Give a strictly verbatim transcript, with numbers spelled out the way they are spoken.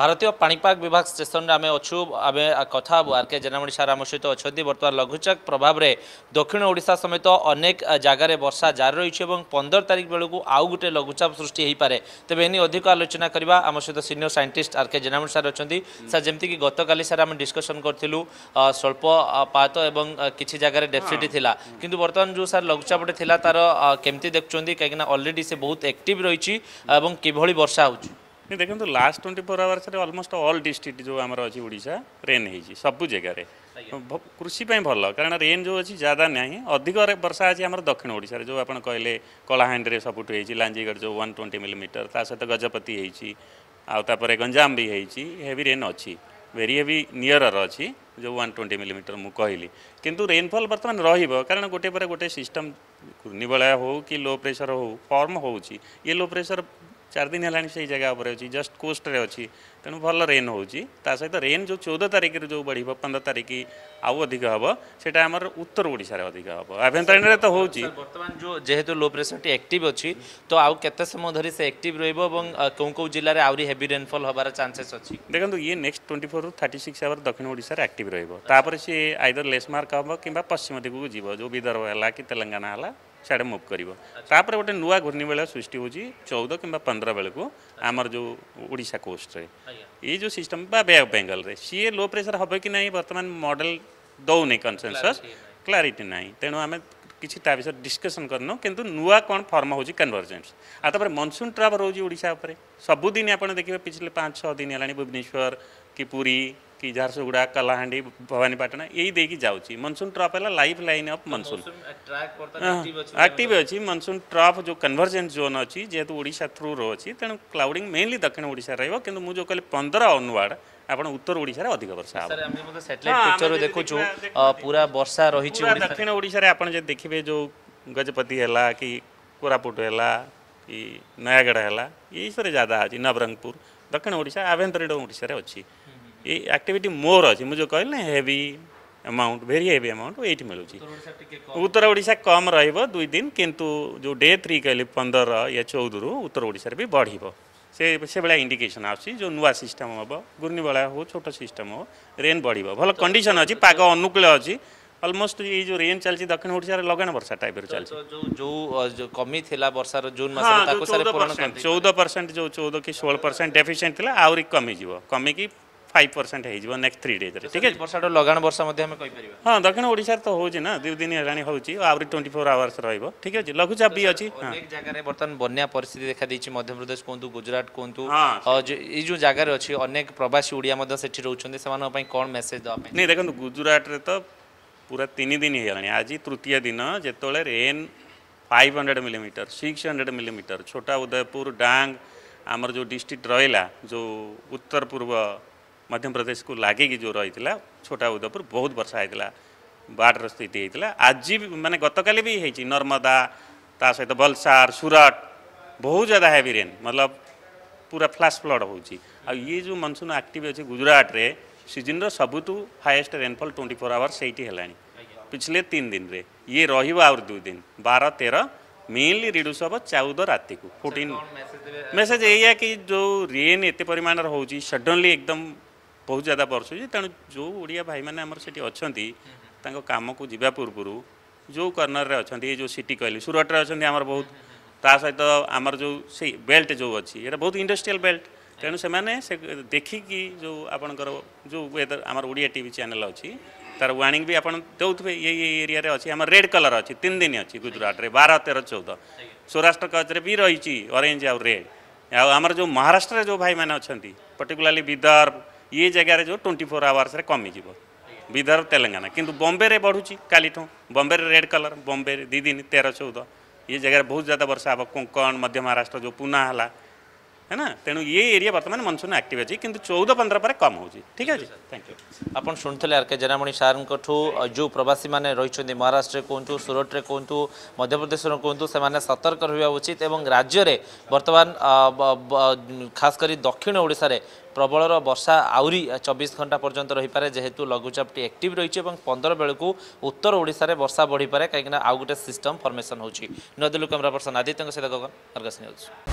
भारतीय पाणीपाग विभाग स्टेशन आम अच्छू आम कथ आरके जेनामणी सार आम सहित अच्छा बर्तमान लघुचाप प्रभाव में दक्षिण ओडिशा समेत अनेक जगार वर्षा जारी रही है। पंदर तारिख बेलू आउ गोटे लघुचाप सृष्टि हो पाए तेज एने अधिक आलोचना करवा आम सहित सीनियर सैंटिस्ट आरके जेनामणी सार अच्छा सार जमीक गतकाली सार आम डिस्कसन करूँ स्वल्पपात एवं किसी जगार डेफिसिट थिला किंतु बर्तमान जो सार लघुचापटे थिला तार केमती देखुंती कहीं ऑलरेडी से बहुत एक्टिव रही एवं किभली वर्षा हो देखो तो last twenty four hours almost all district जो आम अच्छी ओडिशा रेन हो सब जगार कृषिप भल कारण रेन जो अच्छी ज्यादा ना अधिक वर्षा अच्छी आम दक्षिण ओडिशा जो आप कहले कलाहांडी में सबुठ हो लांजीगढ़ जो वन ट्वेंटी मिलीमीटर ता सहित गजपति होतापर गंजाम भी होवी रेन अच्छी वेरी हेवी नियरर अच्छी जो वन ट्वेंटी मिलीमीटर मुझे कहली किंतु रेनफॉल बर्तमान रहिबो कारण गोटे पर गोटे सिस्टम निबला हो कि लो प्रेसर हो फॉर्म होउची ये लो प्रेसर चार दिन है सही जगह पर अच्छी जस्ट कोस्ट रे अच्छी तेणु भल रेन होउची ता सहित रेन जो चौदह तारिख जो बढ़िबो पंद्रह तारिख आउ अधिक हबो सेटा हमर उत्तर ओडिसा रे अधिक हबो आभेंतरिन रे तो होउची वर्तमान जो जेहेतु लो प्रेसर टी एक्टिव अछि तो आउ केते समय धरि से एक्टिव रहइबो एवं कोन कोन जिल्ला रे आउरी हेवी रेनफॉल हबार चांसेस अछि देखंतु ये नेक्स्ट चौबीस रु छत्तीस आवर दक्षिण ओडिसा रे एक्टिव रहइबो तापर से आइदर लेस मार्क हबो किबा पश्चिम दिगु जीवो जो विदर्भ हला कि तेलंगाना हला साढ़े मुव कर गोटे नुआ घूर्णिबेल सृष्टि होगी चौदह किंवा पंद्रह बेल को आमर जो ओडिशा कोस्ट रे ये जो सिस्टम बा बे ऑफ बेंगल रे सी लो प्रेसर हम कि ना बर्तमान मॉडल दौनी कंसेंसस क्लारिटी ना तेणु आम किसी विषय डिस्कसन करनु किंतु नुआ कौन फॉर्म होगी कन्वर्जेंस आपर मनसून ट्राप रोजी ओडिशा पर सबुदिन आप देखिए पिछले पाँच छः दिन है भुवनेश्वर कि पुरी कि झारसुगुड़ा कलाहांडी भवानीपाटना यही देखिए जाऊँगी मनसून ट्रफ है lifeline of monsoon active अच्छी मनसून ट्रफ जो कन्वर्जेंस जोन अच्छी जेहेतु ओडिशा थ्रू रो अच्छी तेणु क्लाउडिंग मेनली दक्षिण ओडिशा रहिबो किंतु मुझे कहले पंद्रह अनुवाड़ आपण उत्तर ओडिशा रे अधिक वर्षा सर हम देखो सैटेलाइट पिक्चर देखु पूरा वर्षा रही दक्षिण ओडिशा रे आपण जे देखिबे जो गजपति हैला कि कोरापुट हैला कि नयागढ़ हैला यही सरे ज्यादा अछि नवरंगपुर दक्षिण ओडिशा आभेंतरिण ओडिशा रे अछि ये एक्टिविटी मोर अच्छी मुझे कहले heavy amount very heavy amount ये मिलूँ उत्तर ओडिशा कम रुई दिन किंतु जो डे थ्री कहली पंद्रह या चौदह रु उत्तर ओडिशा भी बढ़ से से भाया इंडिकेशन आसी जो नुआ सिस्टम हम घूर्णी बेला हो छोट सिस्टम हो रेन बढ़ भल कंडीशन अच्छी पाग अनुकूल अच्छी ऑलमोस्ट ये जो रेन चलती दक्षिण ओडिशा रे लगान वर्षा टाइप रे चलती जो जो जो कमी थिला वर्षा रो जून मास ताको सारे पूर्ण चौदह परसेंट जो चौदह की सोलह परसेंट डेफिशिएंट थिला आउरी कमी जीवो कमी की फाइव परसेंट हो नेक्स्ट थ्री डेज ठीक है वर्षा लगान वर्षा हमें हाँ दक्षिण ओडिशा तो होगी ना दो दिन है आउरी ट्वेंटी फोर आवर्स रही ठीक अच्छे लघुचाप भी अच्छी जगह बर्तमान बन्या परिस्थिति देखा दी मध्यप्रदेश कहतु गुजरात कहतु ये जो जगार अच्छी अनेक प्रवासी ओडिया रोचे से कौन मेसेज देखें नहीं देखो गुजरात रे तो पूरा तीन दिन होगा आज तृतीय दिन जो rain five hundred millimetre six hundred millimetre Chhota Udaipur डांग आमर जो डिस्ट्रिक्ट रहा जो उत्तर पूर्व मध्य प्रदेश को लगे कि जो रही है छोटा उदयपुर बहुत वर्षा होता बाढ़ स्थिति होता आज माने गतकाली भी होती नर्मदा ता सहित बलसार सूरत बहुत ज़्यादा हैवी रेन मतलब पूरा फ्लैश फ्लड हो ये जो मनसून एक्टिव अच्छे गुजरात रे सीजन सबुठ highest rainfall twenty four hours सही है पिछले तीन दिन रे ये रही दुई दिन बारह तेरह मेनली रिड्यूस हम चौदह राति को फोर्टीन मेसेज यही कि जो रेन एत परिमाण हो सडनली एकदम बहुत ज़्यादा बर्षु तेणु जो ओडिया भाई मैंने अच्छी कम को जीवा पूर्व जो कर्नर अच्छा ये जो सिटी कहली सूरत अच्छा बहुत ता सहित आमर जो से बेल्ट जो अच्छी ये बहुत इंडस्ट्रियल बेल्ट तेणु से देखिकी जो आपंकर जो वेदर आम ओडिया टीवी चैनल अच्छी तार वार्निंग भी आपन देउथबे ये ये एरिया रे अछि हमर रेड कलर अछि तीन दिन अछि गुजरात रे बारह तेरह चौदह सौराष्ट्र कच्छ रे भी रही ऑरेंज आउ रेड आउ हमर जो महाराष्ट्र रे जो भाई माने अछंती पर्टिकुलरली विदर्भ ये जगह रे जो चौबीस आवर्स रे कमी जीवो विदर्भ तेलंगाना किंतु बॉम्बे रे बढ़ुची काली ठो बॉम्बे रे रेड कलर बॉम्बे रे दी दिन तेरह चौदह ये जगह बहुत ज्यादा वर्षा हबो कोंकण मध्य महाराष्ट्र जो पुणे हला है ना तेणु ये एरिया बर्तमान मनसून एक्टिव अच्छी किंतु चौदह पंद्रह पर कम हो ठीक है थैंक यू आपन सुनते आरके जेनामणी सार जो प्रवासी मैंने रही महाराष्ट्र कहतु सूरत रे कहतु मध्यप्रदेश कहतु से सतर्क रहा उचित और राज्य रे बर्तमान खास करी दक्षिण ओडिशा रे प्रबल वर्षा आउरी चौबीस घंटा पर्यंत रही पारे जेहेतु लघुचापटी एक्टिव रही है पंद्रह बेलू उत्तर ओडिशा रे वर्षा बढ़ी पारे कहीं आउ गोटे सिस्टम फॉर्मेशन होची नदिलु कैमरा पर्सन आदित्य सहित गगन आरके न्यूज।